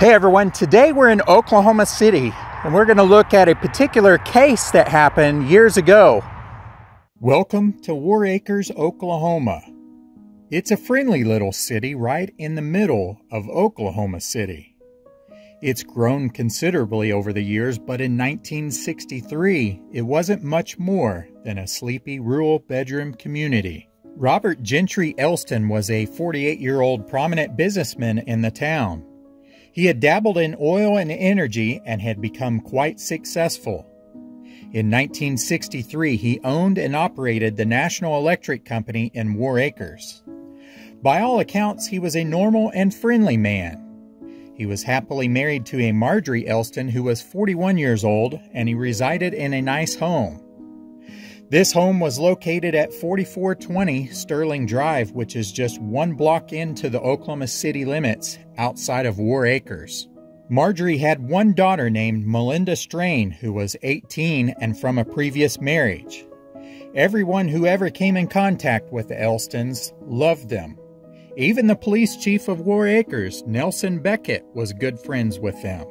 Hey everyone, today we're in Oklahoma City and we're going to look at a particular case that happened years ago. Welcome to Warr Acres, Oklahoma. It's a friendly little city right in the middle of Oklahoma City. It's grown considerably over the years, but in 1963 it wasn't much more than a sleepy rural bedroom community. Robert Gentry Elston was a 48-year-old prominent businessman in the town. He had dabbled in oil and energy and had become quite successful. In 1963, he owned and operated the National Electric Company in Warr Acres. By all accounts, he was a normal and friendly man. He was happily married to a Margery Elston who was 41 years old, and he resided in a nice home. This home was located at 4420 Sterling Drive, which is just one block into the Oklahoma city limits outside of Warr Acres. Margery had one daughter named Melinda Strain, who was 18 and from a previous marriage. Everyone who ever came in contact with the Elstons loved them. Even the police chief of Warr Acres, Nelson Beckett, was good friends with them.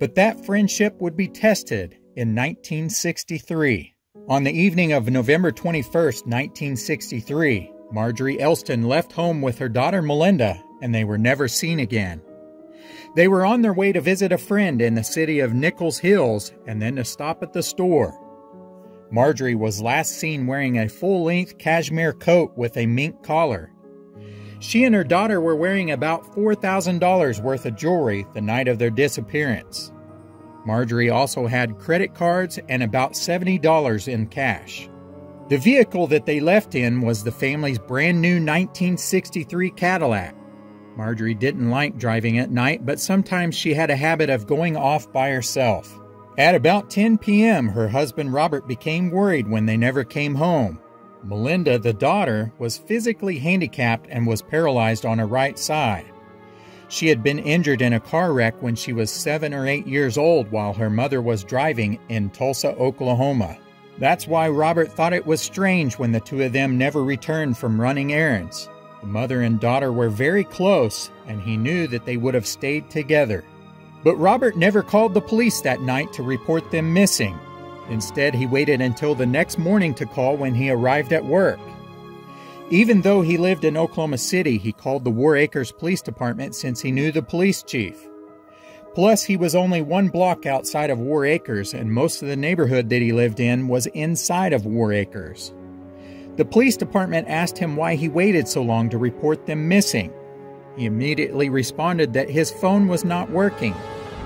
But that friendship would be tested in 1963. On the evening of November 21, 1963, Margery Elston left home with her daughter Melinda, and they were never seen again. They were on their way to visit a friend in the city of Nichols Hills and then to stop at the store. Margery was last seen wearing a full-length cashmere coat with a mink collar. She and her daughter were wearing about $4,000 worth of jewelry the night of their disappearance. Margery also had credit cards and about $70 in cash. The vehicle that they left in was the family's brand new 1963 Cadillac. Margery didn't like driving at night, but sometimes she had a habit of going off by herself. At about 10 p.m., her husband Robert became worried when they never came home. Melinda, the daughter, was physically handicapped and was paralyzed on her right side. She had been injured in a car wreck when she was 7 or 8 years old while her mother was driving in Tulsa, Oklahoma. That's why Robert thought it was strange when the two of them never returned from running errands. The mother and daughter were very close, and he knew that they would have stayed together. But Robert never called the police that night to report them missing. Instead, he waited until the next morning to call when he arrived at work. Even though he lived in Oklahoma City, he called the Warr Acres Police Department since he knew the police chief. Plus, he was only one block outside of Warr Acres, and most of the neighborhood that he lived in was inside of Warr Acres. The police department asked him why he waited so long to report them missing. He immediately responded that his phone was not working.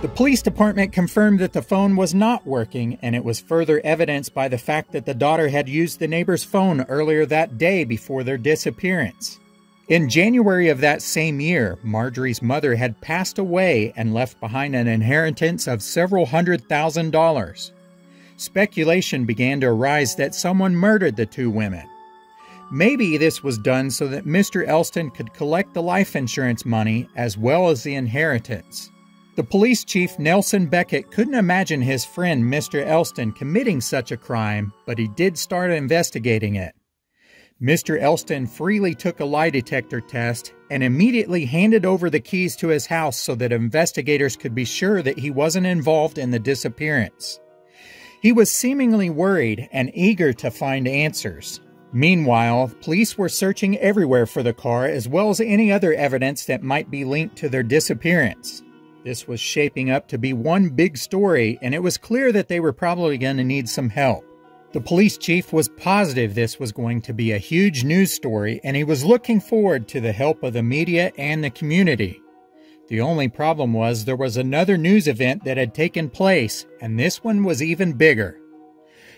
The police department confirmed that the phone was not working, and it was further evidenced by the fact that the daughter had used the neighbor's phone earlier that day before their disappearance. In January of that same year, Margery's mother had passed away and left behind an inheritance of several $100,000. Speculation began to arise that someone murdered the two women. Maybe this was done so that Mr. Elston could collect the life insurance money as well as the inheritance. The police chief, Nelson Beckett, couldn't imagine his friend, Mr. Elston, committing such a crime, but he did start investigating it. Mr. Elston freely took a lie detector test and immediately handed over the keys to his house so that investigators could be sure that he wasn't involved in the disappearance. He was seemingly worried and eager to find answers. Meanwhile, police were searching everywhere for the car as well as any other evidence that might be linked to their disappearance. This was shaping up to be one big story, and it was clear that they were probably going to need some help. The police chief was positive this was going to be a huge news story, and he was looking forward to the help of the media and the community. The only problem was there was another news event that had taken place, and this one was even bigger.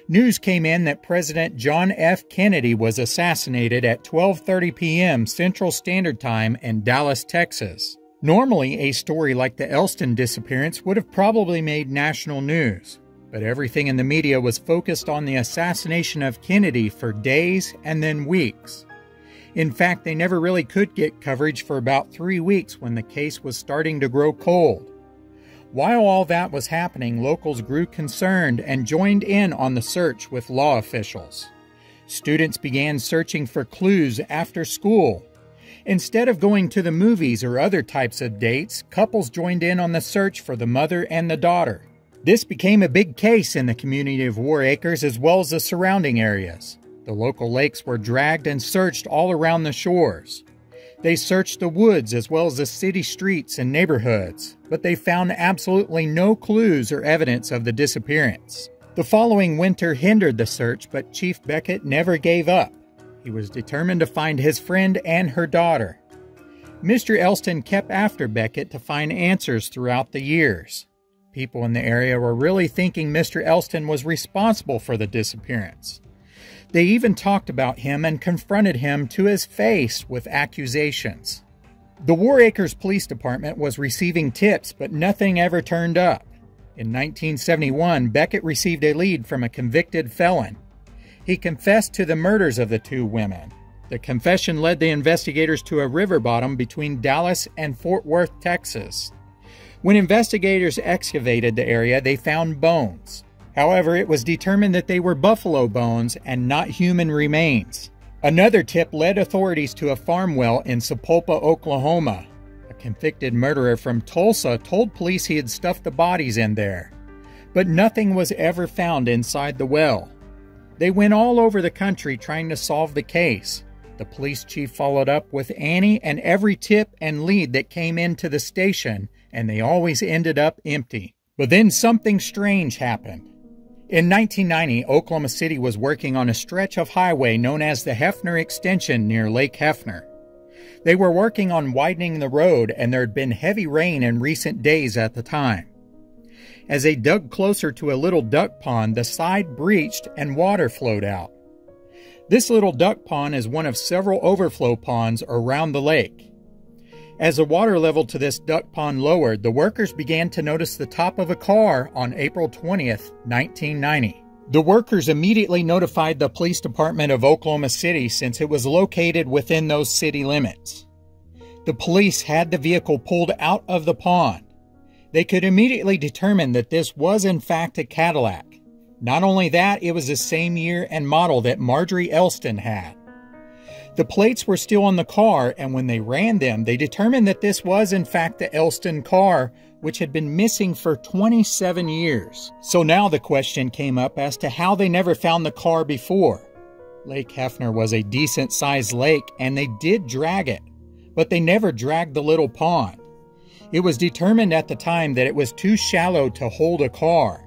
News came in that President John F. Kennedy was assassinated at 12:30 p.m. Central Standard Time in Dallas, Texas. Normally, a story like the Elston disappearance would have probably made national news, but everything in the media was focused on the assassination of Kennedy for days and then weeks. In fact, they never really could get coverage for about 3 weeks when the case was starting to grow cold. While all that was happening, locals grew concerned and joined in on the search with law officials. Students began searching for clues after school. Instead of going to the movies or other types of dates, couples joined in on the search for the mother and the daughter. This became a big case in the community of Warr Acres as well as the surrounding areas. The local lakes were dragged and searched all around the shores. They searched the woods as well as the city streets and neighborhoods, but they found absolutely no clues or evidence of the disappearance. The following winter hindered the search, but Chief Beckett never gave up. He was determined to find his friend and her daughter. Mr. Elston kept after Beckett to find answers throughout the years. People in the area were really thinking Mr. Elston was responsible for the disappearance. They even talked about him and confronted him to his face with accusations. The Warr Acres Police Department was receiving tips, but nothing ever turned up. In 1971, Beckett received a lead from a convicted felon. He confessed to the murders of the two women. The confession led the investigators to a river bottom between Dallas and Fort Worth, Texas. When investigators excavated the area, they found bones. However, it was determined that they were buffalo bones and not human remains. Another tip led authorities to a farm well in Sapulpa, Oklahoma. A convicted murderer from Tulsa told police he had stuffed the bodies in there, but nothing was ever found inside the well. They went all over the country trying to solve the case. The police chief followed up with any and every tip and lead that came into the station, and they always ended up empty. But then something strange happened. In 1990, Oklahoma City was working on a stretch of highway known as the Hefner Extension near Lake Hefner. They were working on widening the road, and there had been heavy rain in recent days at the time. As they dug closer to a little duck pond, the side breached and water flowed out. This little duck pond is one of several overflow ponds around the lake. As the water level to this duck pond lowered, the workers began to notice the top of a car on April 20th, 1990. The workers immediately notified the police department of Oklahoma City since it was located within those city limits. The police had the vehicle pulled out of the pond. They could immediately determine that this was in fact a Cadillac. Not only that, it was the same year and model that Margery Elston had. The plates were still on the car, and when they ran them, they determined that this was in fact the Elston car, which had been missing for 27 years. So now the question came up as to how they never found the car before. Lake Hefner was a decent-sized lake, and they did drag it, but they never dragged the little pond. It was determined at the time that it was too shallow to hold a car.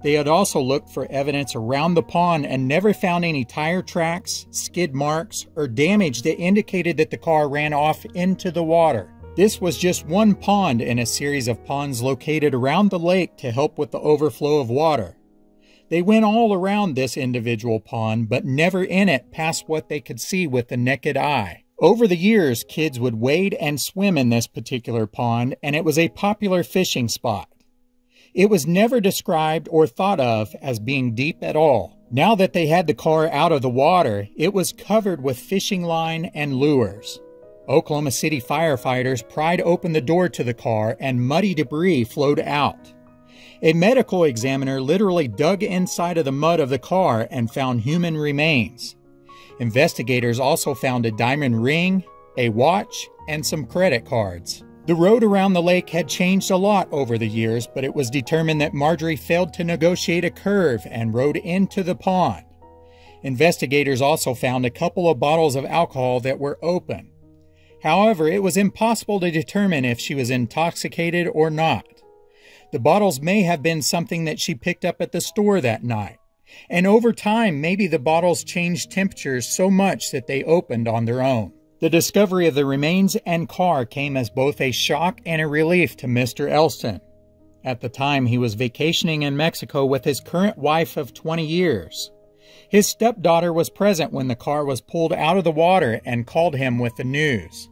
They had also looked for evidence around the pond and never found any tire tracks, skid marks, or damage that indicated that the car ran off into the water. This was just one pond in a series of ponds located around the lake to help with the overflow of water. They went all around this individual pond, but never in it past what they could see with the naked eye. Over the years, kids would wade and swim in this particular pond, and it was a popular fishing spot. It was never described or thought of as being deep at all. Now that they had the car out of the water, it was covered with fishing line and lures. Oklahoma City firefighters pried open the door to the car, and muddy debris flowed out. A medical examiner literally dug inside of the mud of the car and found human remains. Investigators also found a diamond ring, a watch, and some credit cards. The road around the lake had changed a lot over the years, but it was determined that Margery failed to negotiate a curve and rode into the pond. Investigators also found a couple of bottles of alcohol that were open. However, it was impossible to determine if she was intoxicated or not. The bottles may have been something that she picked up at the store that night. And over time, maybe the bottles changed temperatures so much that they opened on their own. The discovery of the remains and car came as both a shock and a relief to Mr. Elston. At the time, he was vacationing in Mexico with his current wife of 20 years. His stepdaughter was present when the car was pulled out of the water and called him with the news.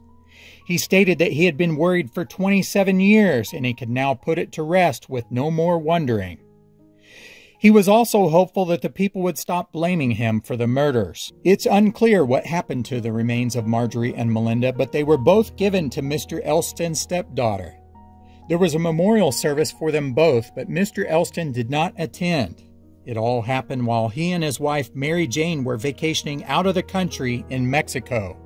He stated that he had been worried for 27 years and he could now put it to rest with no more wondering. He was also hopeful that the people would stop blaming him for the murders. It's unclear what happened to the remains of Margery and Melinda, but they were both given to Mr. Elston's stepdaughter. There was a memorial service for them both, but Mr. Elston did not attend. It all happened while he and his wife Mary Jane were vacationing out of the country in Mexico.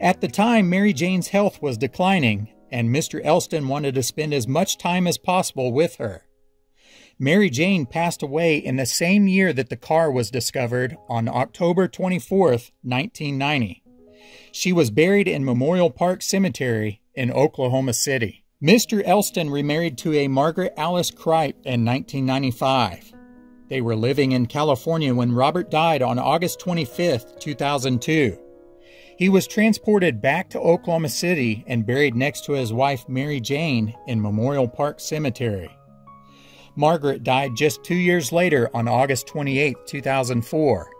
At the time, Mary Jane's health was declining, and Mr. Elston wanted to spend as much time as possible with her. Mary Jane passed away in the same year that the car was discovered, on October 24, 1990. She was buried in Memorial Park Cemetery in Oklahoma City. Mr. Elston remarried to a Margaret Alice Kripe in 1995. They were living in California when Robert died on August 25, 2002. He was transported back to Oklahoma City and buried next to his wife Mary Jane in Memorial Park Cemetery. Margaret died just 2 years later on August 28, 2004.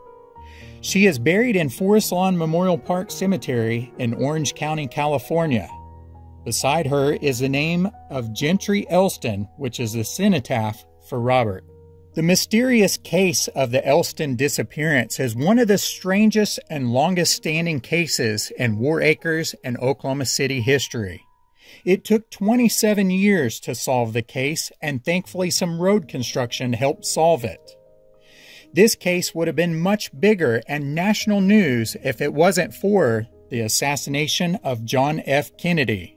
She is buried in Forest Lawn Memorial Park Cemetery in Orange County, California. Beside her is the name of Gentry Elston, which is the cenotaph for Robert. The mysterious case of the Elston disappearance is one of the strangest and longest-standing cases in Warr Acres and Oklahoma City history. It took 27 years to solve the case, and thankfully some road construction helped solve it. This case would have been much bigger and national news if it wasn't for the assassination of John F. Kennedy.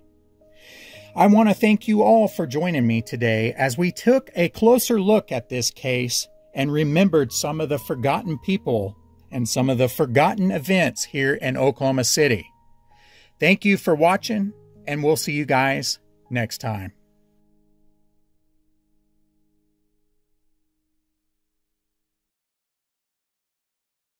I want to thank you all for joining me today as we took a closer look at this case and remembered some of the forgotten people and some of the forgotten events here in Oklahoma City. Thank you for watching, and we'll see you guys next time.